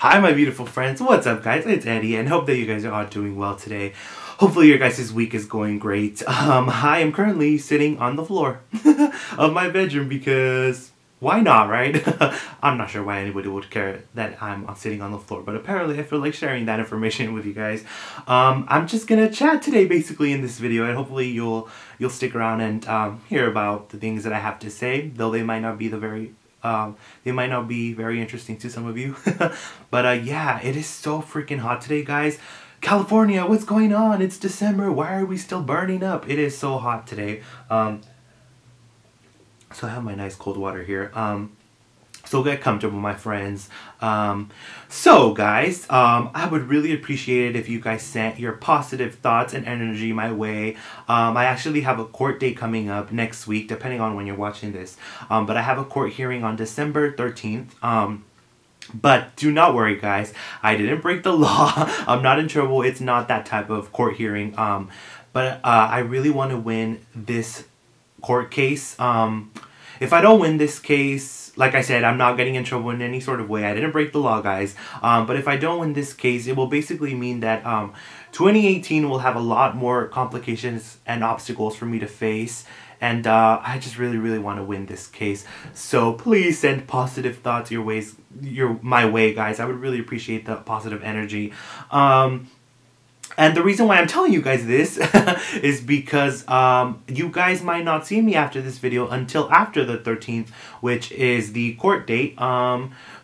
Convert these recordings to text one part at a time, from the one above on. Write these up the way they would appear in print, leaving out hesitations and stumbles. Hi my beautiful friends, what's up guys? It's Eddie and hope that you guys are all doing well today. Hopefully your guys' week is going great. I am currently sitting on the floor of my bedroom because why not, right? I'm not sure why anybody would care that I'm sitting on the floor, but apparently I feel like sharing that information with you guys. I'm just gonna chat today basically in this video, and hopefully you'll stick around and hear about the things that I have to say, though they might not be very interesting to some of you. But yeah, it is so freaking hot today, guys. California, what's going on? It's December. Why are we still burning up? It is so hot today. So I have my nice cold water here. So get comfortable, my friends. So guys, I would really appreciate it if you guys sent your positive thoughts and energy my way. I actually have a court date coming up next week, depending on when you're watching this. But I have a court hearing on December 13th. But do not worry, guys. I didn't break the law. I'm not in trouble. It's not that type of court hearing. I really want to win this court case. If I don't win this case, like I said, I'm not getting in trouble in any sort of way. I didn't break the law, guys. But if I don't win this case, it will basically mean that 2018 will have a lot more complications and obstacles for me to face. And I just really want to win this case. So please send positive thoughts my way, guys. I would really appreciate the positive energy. And the reason why I'm telling you guys this is because you guys might not see me after this video until after the 13th, which is the court date.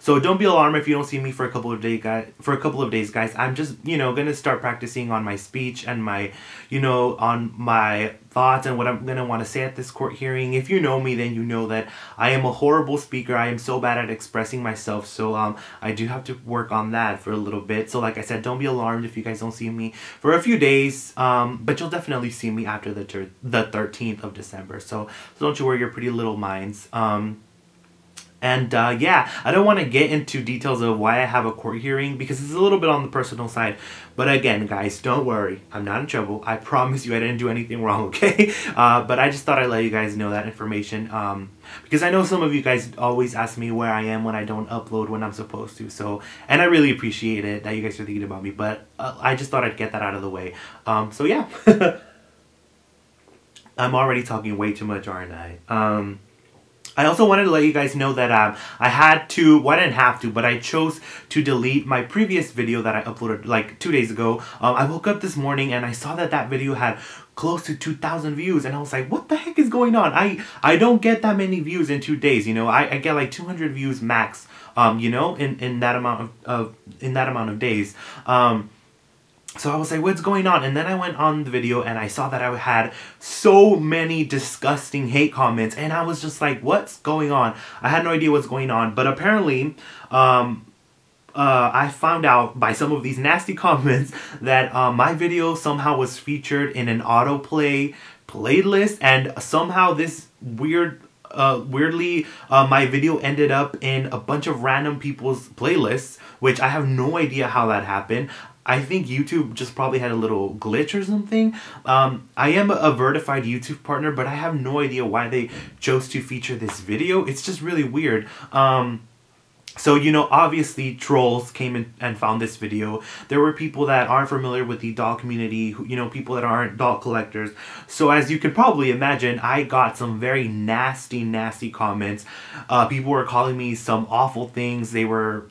So don't be alarmed if you don't see me for a couple of days, guys. I'm just, gonna start practicing on my speech and my, on my thoughts and what I'm gonna want to say at this court hearing. If you know me, then you know that I am a horrible speaker. I am so bad at expressing myself. So I do have to work on that for a little bit. So like I said, don't be alarmed if you guys don't see me for a few days. But you'll definitely see me after the 13th of December. So don't you worry your pretty little minds. Yeah, I don't want to get into details of why I have a court hearing because it's a little bit on the personal side. But again, guys, don't worry. I'm not in trouble. I promise you I didn't do anything wrong, okay? But I just thought I'd let you guys know that information because I know some of you guys always ask me where I am when I don't upload when I'm supposed to. And I really appreciate it that you guys are thinking about me. But I just thought I'd get that out of the way. So yeah, I'm already talking way too much, aren't I? I also wanted to let you guys know that I didn't have to, but I chose to delete my previous video that I uploaded like 2 days ago. I woke up this morning and I saw that video had close to 2,000 views, and I was like, what the heck is going on? I don't get that many views in 2 days, I get like 200 views max, in that amount of days. So I was like, what's going on? And then I went on the video and I saw that I had so many disgusting hate comments. And I was just like, what's going on? I had no idea what's going on. But apparently, I found out by some of these nasty comments that my video somehow was featured in an autoplay playlist. And somehow this weirdly, my video ended up in a bunch of random people's playlists, which I have no idea how that happened. I think YouTube just probably had a little glitch or something. I am a verified YouTube partner, but I have no idea why they chose to feature this video. It's just really weird. So, obviously trolls came in and found this video. There were people that aren't familiar with the doll community, people that aren't doll collectors. So as you can probably imagine, I got some very nasty comments. People were calling me some awful things. They were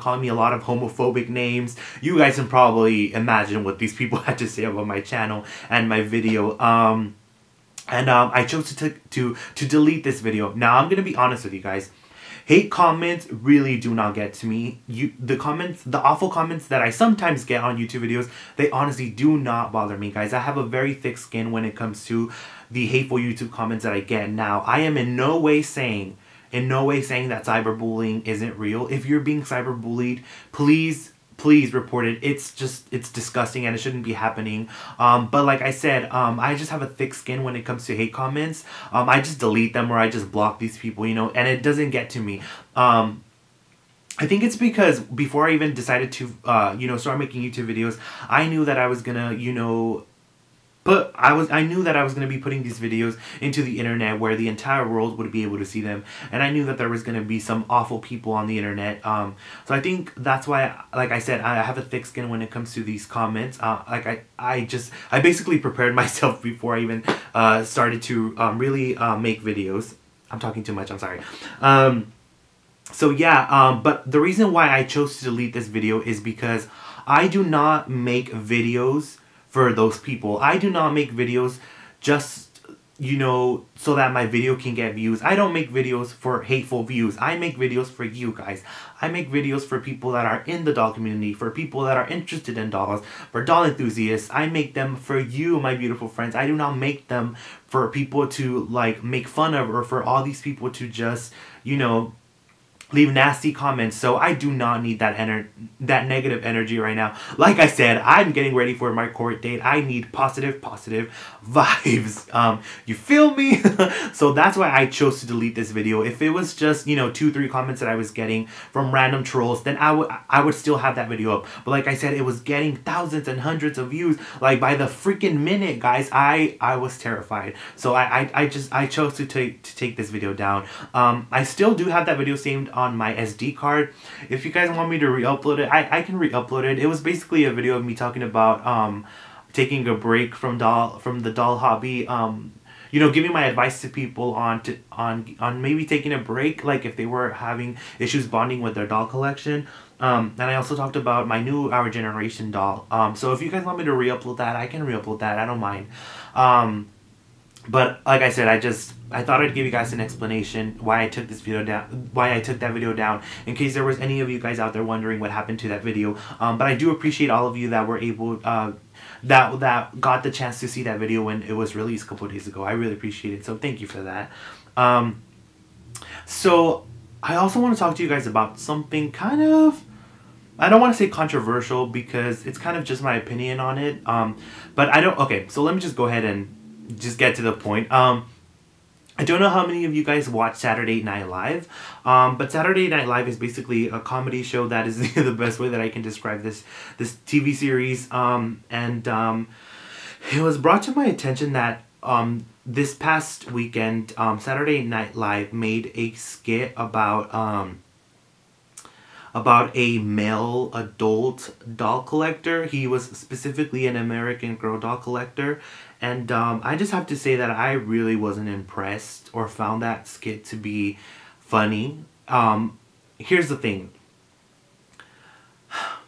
calling me a lot of homophobic names. You guys can probably imagine what these people had to say about my channel and my video. I chose to delete this video. Now, I'm going to be honest with you guys. Hate comments really do not get to me. The awful comments that I sometimes get on YouTube videos, they honestly do not bother me, guys. I have a very thick skin when it comes to the hateful YouTube comments that I get. Now, I am in no way saying that cyberbullying isn't real. If you're being cyberbullied, please report it. It's disgusting and it shouldn't be happening. But like I said, I just have a thick skin when it comes to hate comments. I just delete them or I just block these people, and it doesn't get to me. I think it's because before I even decided to, start making YouTube videos, I knew that I was gonna, But I knew that I was going to be putting these videos into the internet where the entire world would be able to see them. And I knew that there was going to be some awful people on the internet. So I think that's why, like I said, I have a thick skin when it comes to these comments. I basically prepared myself before I even started to really make videos. I'm talking too much, I'm sorry. So yeah, but the reason why I chose to delete this video is because I do not make videos for those people. I do not make videos just, you know, so that my video can get views. I don't make videos for hateful views. I make videos for you guys. I make videos for people that are in the doll community, for people that are interested in dolls, for doll enthusiasts. I make them for you, my beautiful friends. I do not make them for people to, like, make fun of, or for all these people to just, you know, leave nasty comments. So I do not need that negative energy right now. Like I said, I'm getting ready for my court date. I need positive vibes. You feel me? So that's why I chose to delete this video. If it was just, you know, 2-3 comments that I was getting from random trolls, then I would still have that video up. But like I said, it was getting thousands and hundreds of views, like, by the freaking minute, guys. I was terrified. So I chose to take this video down. I still do have that video saved on my SD card. If you guys want me to re-upload it, I can re-upload it. It was basically a video of me talking about taking a break from the doll hobby. You know, giving my advice to people on maybe taking a break, like if they were having issues bonding with their doll collection. And I also talked about my new Our Generation doll. So if you guys want me to re-upload that, I can re-upload that. I don't mind. But like I said, I thought I'd give you guys an explanation why I took this video down, why I took that video down, in case there was any of you guys out there wondering what happened to that video. But I do appreciate all of you that were able, that got the chance to see that video when it was released a couple of days ago. I really appreciate it, so thank you for that. So I also want to talk to you guys about something kind of, I don't want to say controversial because it's kind of just my opinion on it. But I don't, okay, so let me just go ahead and just get to the point. I don't know how many of you guys watch Saturday Night Live, but Saturday Night Live is basically a comedy show. That is the best way that I can describe this TV series. It was brought to my attention that this past weekend, Saturday Night Live made a skit about a male adult doll collector. He was specifically an American Girl doll collector. And I just have to say that I really wasn't impressed or found that skit to be funny. Here's the thing.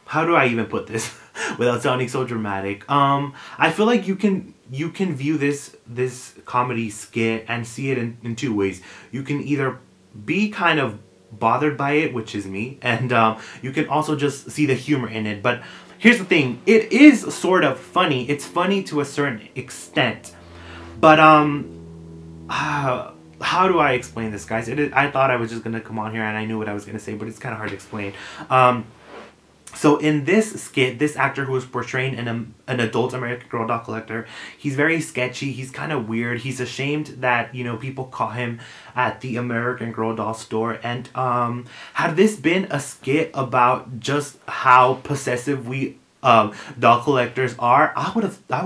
How do I even put this without sounding so dramatic? I feel like you can view this comedy skit and see it in two ways. You can either be kind of bothered by it, which is me, and you can also just see the humor in it. But here's the thing, it is sort of funny. It's funny to a certain extent, but how do I explain this, guys? I thought I was just gonna come on here and I knew what I was gonna say, but it's kind of hard to explain. So in this skit, this actor who is portraying an adult American Girl doll collector, he's very sketchy, he's kind of weird, he's ashamed that, you know, people caught him at the American Girl doll store. And had this been a skit about just how possessive we doll collectors are, I would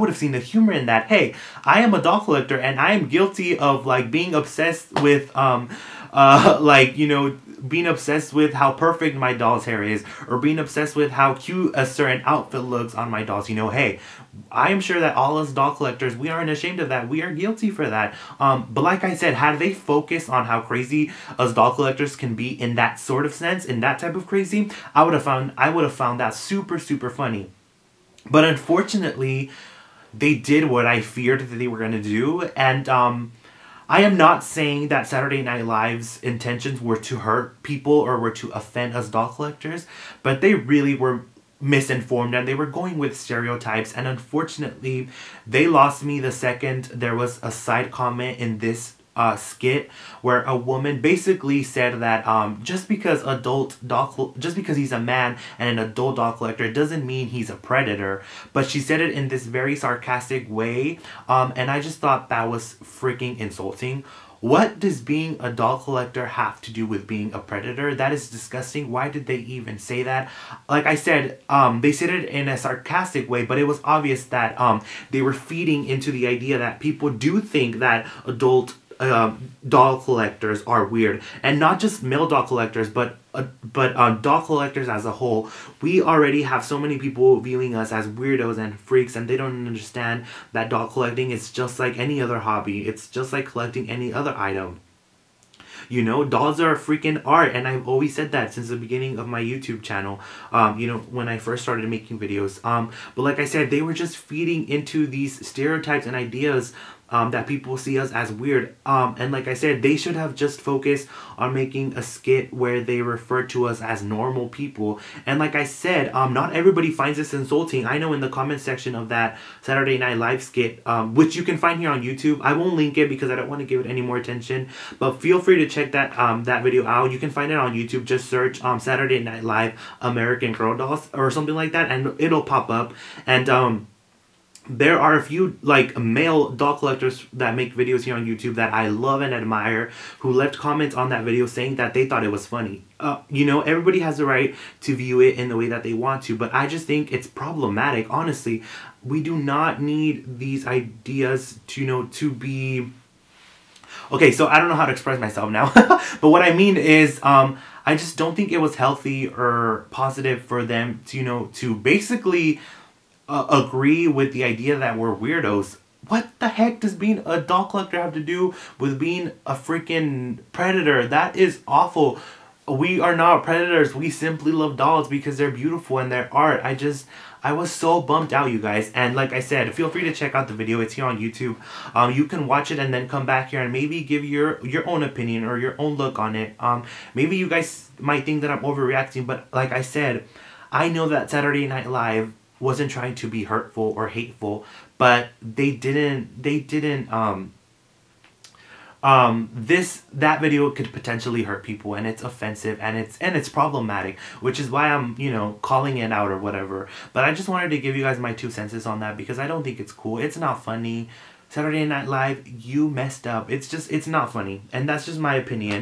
have seen the humor in that. Hey, I am a doll collector and I am guilty of, like, being obsessed with like, you know, being obsessed with how perfect my doll's hair is, or being obsessed with how cute a certain outfit looks on my dolls. You know, hey, I am sure that all us doll collectors, we aren't ashamed of that. We are guilty for that. But like I said, had they focused on how crazy us doll collectors can be in that sort of sense, in that type of crazy, I would have found that super funny. But unfortunately, they did what I feared that they were going to do. And I am not saying that Saturday Night Live's intentions were to hurt people or were to offend us doll collectors, but they really were misinformed and they were going with stereotypes. And unfortunately, they lost me the second there was a side comment in this skit where a woman basically said that just because he's a man and an adult doll collector doesn't mean he's a predator. But she said it in this very sarcastic way, and I just thought that was freaking insulting. What does being a doll collector have to do with being a predator? That is disgusting. Why did they even say that? Like I said, they said it in a sarcastic way, but it was obvious that they were feeding into the idea that people do think that adult doll collectors are weird, and not just male doll collectors, but doll collectors as a whole. We already have so many people viewing us as weirdos and freaks, and they don't understand that doll collecting is just like any other hobby. It's just like collecting any other item. You know, dolls are a freaking art, and I've always said that since the beginning of my YouTube channel, you know, when I first started making videos. But like I said, they were just feeding into these stereotypes and ideas that people see us as weird. And like I said, they should have just focused on making a skit where they refer to us as normal people. And like I said, not everybody finds this insulting. I know in the comment section of that Saturday Night Live skit, which you can find here on YouTube. I won't link it because I don't want to give it any more attention. But feel free to check that that video out. You can find it on YouTube. Just search Saturday Night Live American Girl dolls or something like that, and it'll pop up. And there are a few like male doll collectors that make videos here on YouTube that I love and admire, who left comments on that video saying that they thought it was funny. You know, everybody has the right to view it in the way that they want to, but I just think it's problematic. Honestly, we do not need these ideas to, you know, to be... Okay, so I don't know how to express myself now. But what I mean is, I just don't think it was healthy or positive for them to, you know, to basically... agree with the idea that we're weirdos. What the heck does being a doll collector have to do with being a freaking predator? That is awful. We are not predators. We simply love dolls because they're beautiful and their art. I was so bummed out, you guys. And like I said, feel free to check out the video. It's here on YouTube. You can watch it and then come back here and maybe give your own opinion or your own look on it. Maybe you guys might think that I'm overreacting, but like I said, I know that Saturday Night Live wasn't trying to be hurtful or hateful, but that video could potentially hurt people, and it's offensive, and it's problematic, which is why I'm, you know, calling it out or whatever. But I just wanted to give you guys my 2 cents on that, because I don't think it's cool. It's not funny. Saturday Night Live, you messed up. It's not funny, and that's just my opinion.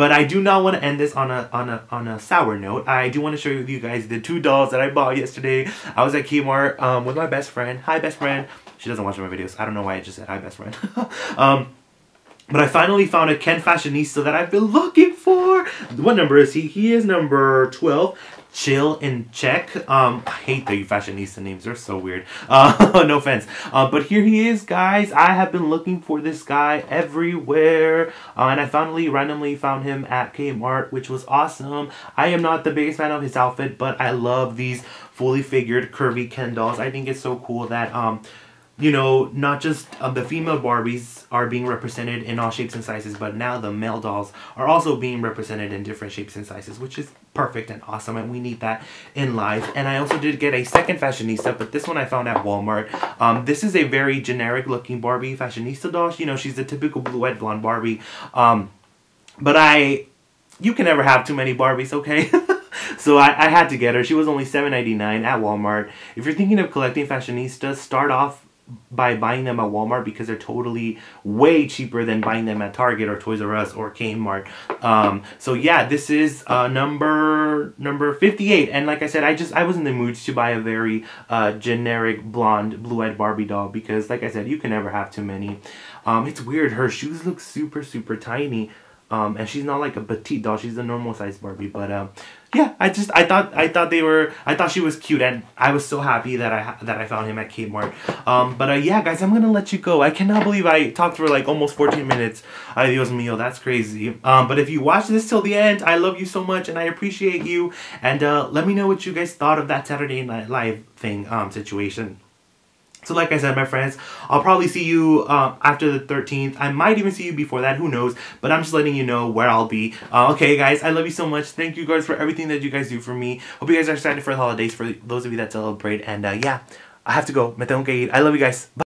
But I do not want to end this on a sour note. I do want to show you guys the 2 dolls that I bought yesterday. I was at Kmart with my best friend. Hi, best friend. She doesn't watch my videos. I don't know why I just said hi, best friend. But I finally found a Ken Fashionista that I've been looking for. What number is he? He is number 12. Chill and Check. I hate the Fashionista names. They're so weird. No offense. But here he is, guys. I have been looking for this guy everywhere. And I finally randomly found him at Kmart, which was awesome. I am not the biggest fan of his outfit, but I love these fully figured curvy Ken dolls. I think it's so cool that... you know, not just the female Barbies are being represented in all shapes and sizes, but now the male dolls are also being represented in different shapes and sizes, which is perfect and awesome, and we need that in life. And I also did get a second Fashionista, but this one I found at Walmart. This is a very generic looking Barbie Fashionista doll. You know, she's the typical blue-eyed blonde Barbie. But you can never have too many Barbies, okay? So I had to get her. She was only $7.99 at Walmart. If you're thinking of collecting Fashionistas, start off by buying them at Walmart, because they're totally way cheaper than buying them at Target or Toys R Us or Kmart. So yeah, this is number 58, and like I said, I was in the mood to buy a very generic blonde blue-eyed Barbie doll, because like I said, you can never have too many. It's weird, her shoes look super tiny. And she's not like a petite doll, she's a normal size Barbie. But yeah, I thought she was cute, and I was so happy that I found him at Kmart. Yeah, guys, I'm gonna let you go. I cannot believe I talked for like almost 14 minutes. Ay Dios mío, that's crazy. But if you watch this till the end, I love you so much, and I appreciate you. And let me know what you guys thought of that Saturday Night Live thing situation. So like I said, my friends, I'll probably see you after the 13th. I might even see you before that. Who knows? But I'm just letting you know where I'll be. Okay, guys, I love you so much. Thank you guys for everything that you guys do for me. Hope you guys are excited for the holidays, for those of you that celebrate. And yeah, I have to go. Me tengo que ir. I love you guys. Bye.